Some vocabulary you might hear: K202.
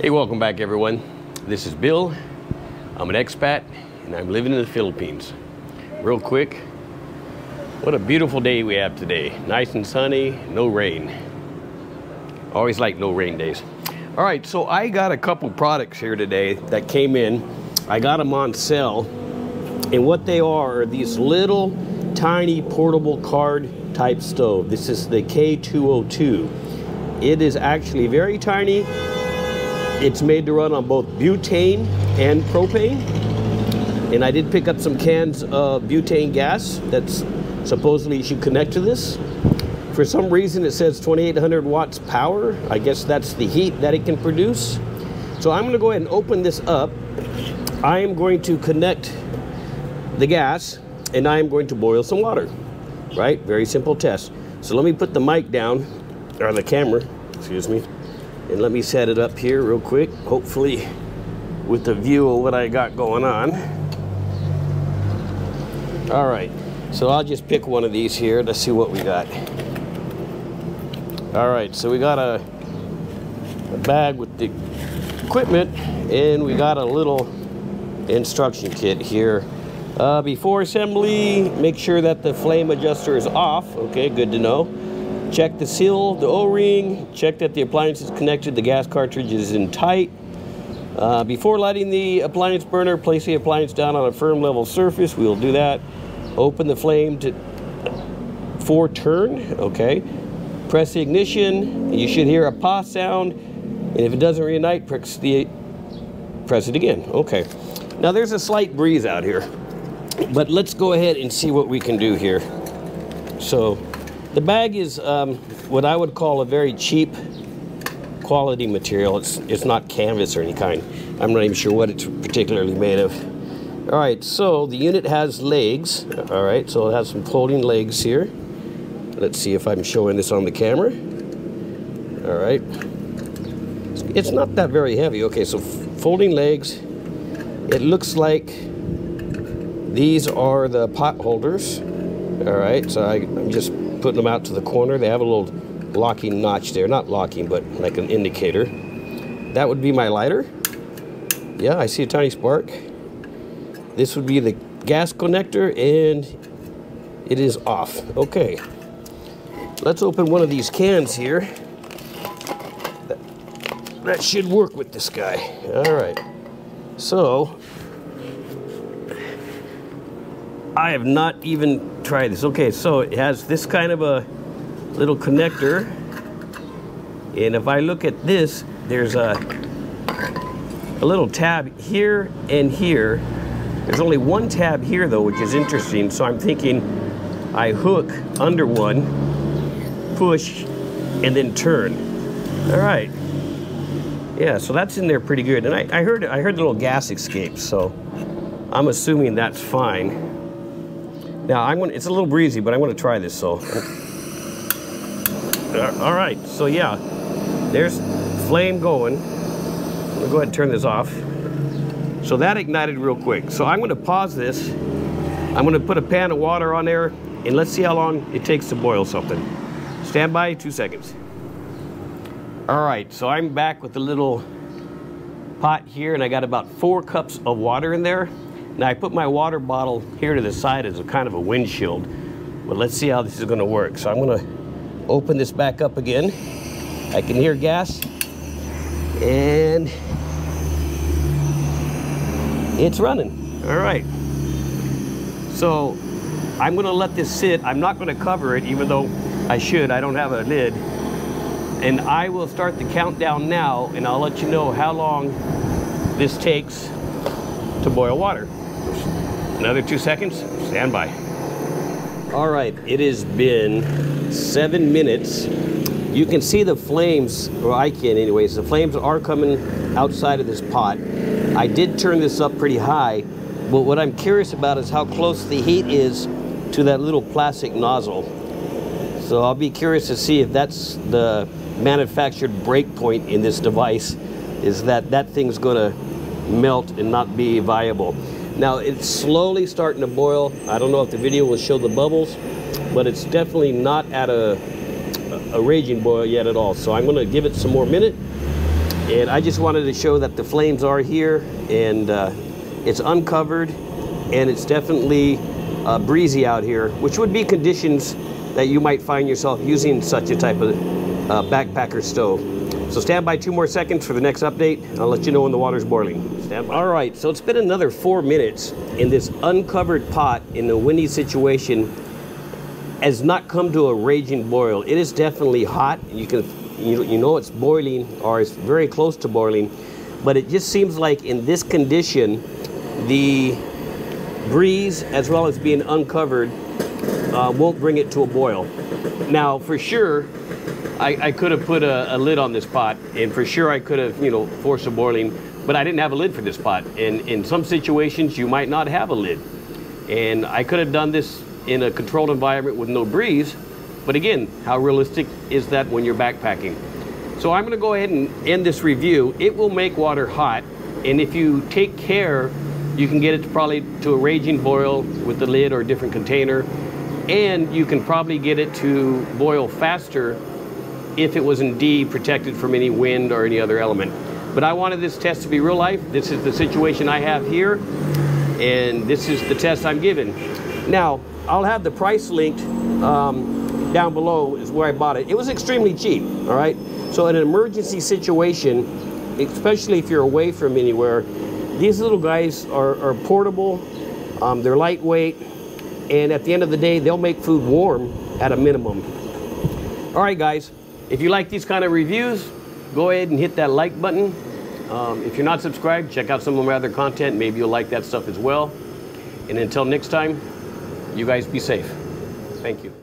Hey, welcome back everyone. This is Bill. I'm an expat and I'm living in the Philippines. Real quick, what a beautiful day we have today. Nice and sunny, no rain. Always like no rain days. All right, so I got a couple products here today that came in. I got them on sale. And what they are these little tiny portable card type stove. This is the K202. It is actually very tiny. It's made to run on both butane and propane. And I did pick up some cans of butane gas that's supposedly you should connect to this. For some reason it says 2800 watts power. I guess that's the heat that it can produce. So I'm gonna go ahead and open this up. I am going to connect the gas and I am going to boil some water, right? Very simple test. So let me put the mic down, or the camera, excuse me. And let me set it up here real quick, hopefully with a view of what I got going on. All right, so I'll just pick one of these here. Let's see what we got. All right, so we got a bag with the equipment and we got a little instruction kit here. Before assembly, make sure that the flame adjuster is off. Okay, good to know. Check the seal, the O-ring, check that the appliance is connected, the gas cartridge is in tight. Before lighting the appliance burner, place the appliance down on a firm level surface. We'll do that. Open the flame to for turn, okay. Press the ignition, you should hear a pah sound, and if it doesn't reignite, press it again, okay. Now there's a slight breeze out here, but let's go ahead and see what we can do here. So. The bag is what I would call a very cheap quality material. It's not canvas or any kind. I'm not even sure what it's particularly made of. All right, so the unit has legs. All right, so it has some folding legs here. Let's see if I'm showing this on the camera. All right. It's not that very heavy. Okay, so folding legs. It looks like these are the pot holders. All right, so I'm just putting them out to the corner. They have a little locking notch there. Not locking, but like an indicator. That would be my lighter. Yeah, I see a tiny spark. This would be the gas connector and it is off. Okay. Let's open one of these cans here. That should work with this guy. All right. So, I have not even tried this. Okay, so it has this kind of a little connector. And if I look at this, there's a little tab here and here. There's only one tab here though, which is interesting. So I'm thinking I hook under one, push, and then turn. All right. Yeah, so that's in there pretty good. And I heard the little gas escape, so I'm assuming that's fine. Now, it's a little breezy, but I'm going to try this, so. All right, so yeah, there's flame going. I'm going to go ahead and turn this off. So that ignited real quick. So I'm going to pause this. I'm going to put a pan of water on there, and let's see how long it takes to boil something. Stand by, 2 seconds. All right, so I'm back with the little pot here, and I got about 4 cups of water in there. Now I put my water bottle here to the side as a kind of a windshield, but let's see how this is gonna work. So I'm gonna open this back up again. I can hear gas, and it's running, all right. So I'm gonna let this sit. I'm not gonna cover it, even though I should, I don't have a lid. And I will start the countdown now, and I'll let you know how long this takes to boil water. Another 2 seconds, stand by. All right, it has been 7 minutes. You can see the flames, or I can anyways, the flames are coming outside of this pot. I did turn this up pretty high, but what I'm curious about is how close the heat is to that little plastic nozzle. So I'll be curious to see if that's the manufactured breakpoint in this device, is that thing's gonna melt and not be viable. Now it's slowly starting to boil. I don't know if the video will show the bubbles, but it's definitely not at a raging boil yet at all. So I'm gonna give it some more minute And I just wanted to show that the flames are here, and it's uncovered, and it's definitely breezy out here, which would be conditions that you might find yourself using such a type of backpacker stove. So stand by 2 more seconds for the next update. I'll let you know when the water's boiling. Stand by. All right, so it's been another 4 minutes, and this uncovered pot in the windy situation has not come to a raging boil. It is definitely hot. You can you know it's boiling, or it's very close to boiling, but it just seems like in this condition, the breeze, as well as being uncovered, won't bring it to a boil. Now, for sure, I could have put a lid on this pot, and for sure I could have, you know, forced a boiling, but I didn't have a lid for this pot. And in some situations, you might not have a lid. And I could have done this in a controlled environment with no breeze, but again, how realistic is that when you're backpacking? So I'm going to go ahead and end this review. It will make water hot, and if you take care, you can get it to probably to a raging boil with the lid or a different container, and you can probably get it to boil faster if it was indeed protected from any wind or any other element. But I wanted this test to be real life. This is the situation I have here, and this is the test I'm given. Now, I'll have the price linked down below is where I bought it. It was extremely cheap, all right? So in an emergency situation, especially if you're away from anywhere, these little guys are portable, they're lightweight, and at the end of the day, they'll make food warm at a minimum. All right, guys, if you like these kind of reviews, go ahead and hit that like button. If you're not subscribed, check out some of my other content. Maybe you'll like that stuff as well. And until next time, you guys be safe. Thank you.